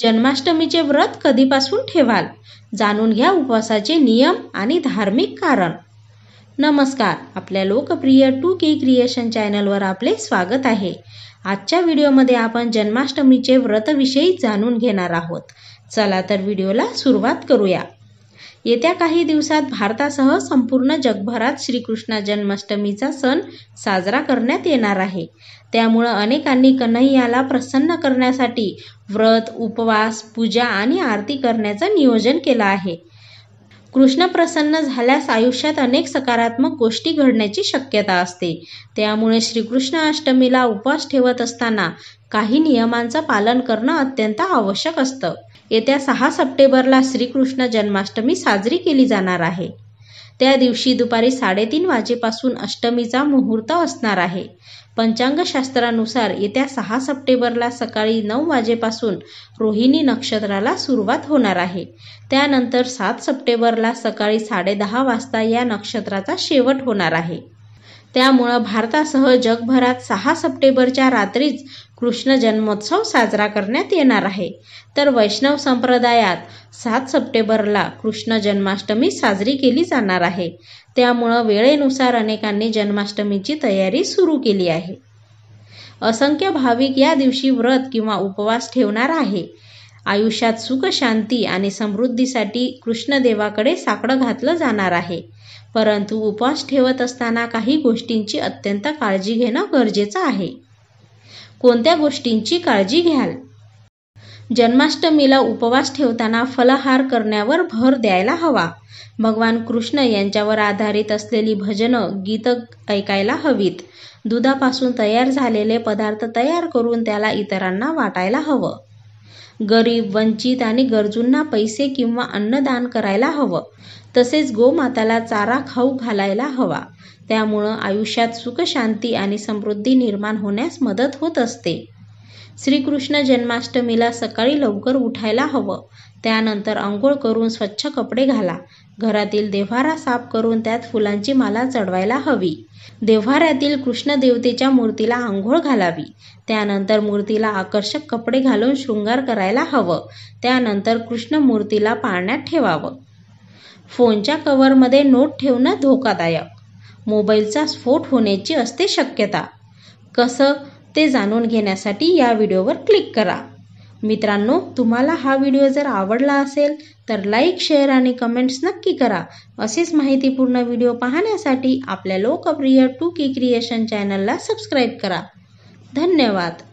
जन्माष्टमीचे व्रत कधीपासून ठेवाल, जाणून घ्या उपवासाचे नियम आणि धार्मिक कारण। नमस्कार, आपल्या लोकप्रिय 2k क्रिएशन चॅनलवर आपले स्वागत आहे। आजच्या व्हिडिओमध्ये आपण जन्माष्टमीचे व्रतविषयी जाणून घेणार आहोत। चला तर व्हिडिओला सुरुवात करूया। येत्या काही दिवसात भारतासह संपूर्ण जगभरात श्रीकृष्ण जन्माष्टमीचा सण साजरा करण्यात येणार आहे। त्यामुळे अनेकांनी कन्हैयाला प्रसन्न करण्यासाठी व्रत, उपवास, पूजा आणि आरती करण्याचे नियोजन केले आहे। कृष्ण प्रसन्न झाल्यास आयुष्यात अनेक सकारात्मक गोष्टी घडण्याची शक्यता असते। त्यामुळे श्रीकृष्ण अष्टमीला उपवास ठेवत असताना काही नियमांचे पालन करणे अत्यंत आवश्यक असते। येत्या 6 सप्टेंबरला श्रीकृष्ण जन्माष्टमी साजरी केली जाणार आहे। त्या दिवशी दुपारी 3:30 वाजेपासून अष्टमीचा मुहूर्त असणार आहे। पंचांगशास्त्रानुसार येत्या 6 सप्टेंबरला सकाळी 9 वाजेपासून रोहिणी नक्षत्राला सुरुवात होणार आहे। त्यानंतर 7 सप्टेंबरला सकाळी 10:30 वाजता या नक्षत्राचा शेवट होणार आहे। त्यामुळे भारतासह जगभरात 6 सप्टेंबरच्या रात्रीच कृष्ण जन्मोत्सव साजरा करण्यात येणार आहे। तर वैष्णव संप्रदायात 7 सप्टेंबरला कृष्ण जन्माष्टमी साजरी केली जाणार आहे। त्यामुळे वेळेनुसार अनेकांनी जन्माष्टमीची तयारी सुरू केली आहे। असंख्य भाविक या दिवशी व्रत किंवा उपवास ठेवणार आहे। आयुष्यात सुख, शांती आणि समृद्धीसाठी कृष्णदेवाकडे साकडं घातलं जाणार आहे। परंतु उपवास ठेवत असताना काही गोष्टींची अत्यंत काळजी घेणं गरजेचं आहे। कोणत्या गोष्टींची काळजी घ्याल? जन्माष्टमीला उपवास ठेवताना फलाहार करण्यावर भर द्यायला हवा। भगवान कृष्ण यांच्यावर आधारित असलेली भजनं, गीतं ऐकायला हवीत। दुधापासून तयार झालेले पदार्थ तयार करून त्याला इतरांना वाटायला हवं। गरीब, वंचित आणि गरजूंना पैसे किंवा अन्नदान करायला हवं। तसेच गोमाताला चारा खाऊ घालायला हवा। त्यामुळे आयुष्यात सुख, शांती आणि समृद्धी निर्माण होण्यास मदत होत असते। श्रीकृष्ण जन्माष्टमीला सकाळी लवकर उठायला हवं। त्यानंतर अंघोळ करून स्वच्छ कपडे घाला। घरातील देव्हारा साफ करून त्यात फुलांची माला चढवायला हवी। देव्हाऱ्यातील कृष्ण देवतेच्या मूर्तीला अंघोळ घालावी। त्यानंतर मूर्तीला आकर्षक कपडे घालून शृंगार करायला हवं। त्यानंतर कृष्ण मूर्तीला पाळण्यात ठेवावं। फोनच्या कव्हरमध्ये नोट ठेवणं धोकादायक। मोबाईलचा स्फोट होण्याची असते शक्यता। कसं ते जाणून घेण्यासाठी या व्हिडिओवर क्लिक करा। मित्रांनो, तुम्हाला हा व्हिडिओ जर आवडला असेल तर लाईक, शेअर आणि कमेंट्स नक्की करा। असेच माहितीपूर्ण व्हिडिओ पाहण्यासाठी आपल्या लोकप्रिय 2k क्रिएशन चॅनलला सबस्क्राईब करा। धन्यवाद।